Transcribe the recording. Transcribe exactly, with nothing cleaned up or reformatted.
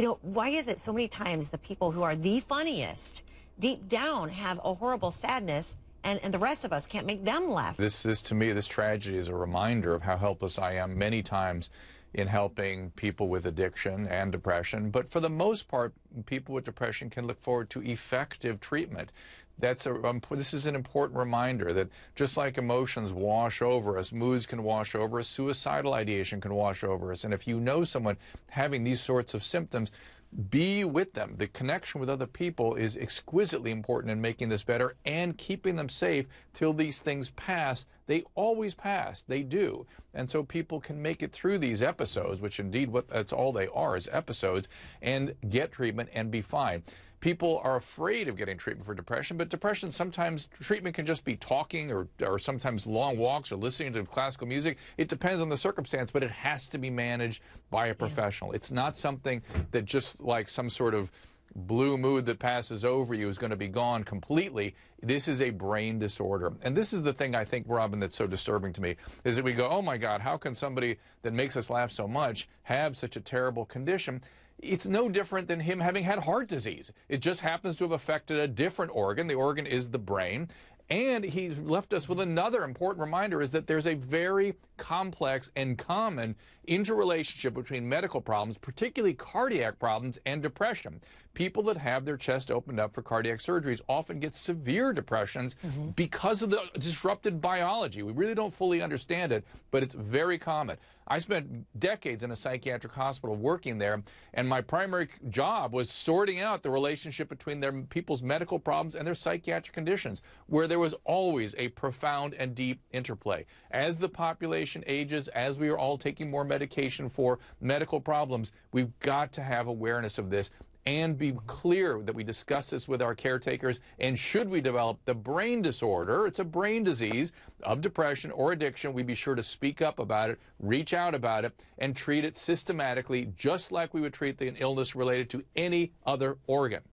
you know, why is it so many times the people who are the funniest deep down have a horrible sadness, and, and the rest of us can't make them laugh? This, this, to me, this tragedy is a reminder of how helpless I am many times in helping people with addiction and depression. But for the most part, people with depression can look forward to effective treatment. That's a, um, this is an important reminder that just like emotions wash over us, moods can wash over us, suicidal ideation can wash over us. And if you know someone having these sorts of symptoms, be with them. The connection with other people is exquisitely important in making this better and keeping them safe till these things pass. They always pass. They do. And so people can make it through these episodes, which indeed what, that's all they are, is episodes, and get treatment and be fine. People are afraid of getting treatment for depression, but depression, sometimes treatment can just be talking or, or sometimes long walks or listening to classical music. It depends on the circumstance, but it has to be managed by a professional. Yeah. It's not something that just like some sort of blue mood that passes over you is going to be gone completely. This is a brain disorder. And this is the thing I think, Robin, that's so disturbing to me, is that we go, oh my God, how can somebody that makes us laugh so much have such a terrible condition? It's no different than him having had heart disease. It just happens to have affected a different organ. The organ is the brain. And he's left us with another important reminder, is that there's a very complex and common interrelationship between medical problems, particularly cardiac problems, and depression. People that have their chest opened up for cardiac surgeries often get severe depressions mm-hmm. because of the disrupted biology. We really don't fully understand it, but it's very common. I spent decades in a psychiatric hospital working there, and my primary job was sorting out the relationship between their people's medical problems and their psychiatric conditions, where there was always a profound and deep interplay. As the population ages, as we are all taking more medication for medical problems, we've got to have awareness of this and be clear that we discuss this with our caretakers. And should we develop the brain disorder, it's a brain disease of depression or addiction, we be sure to speak up about it, reach out about it, and treat it systematically, just like we would treat the illness related to any other organ.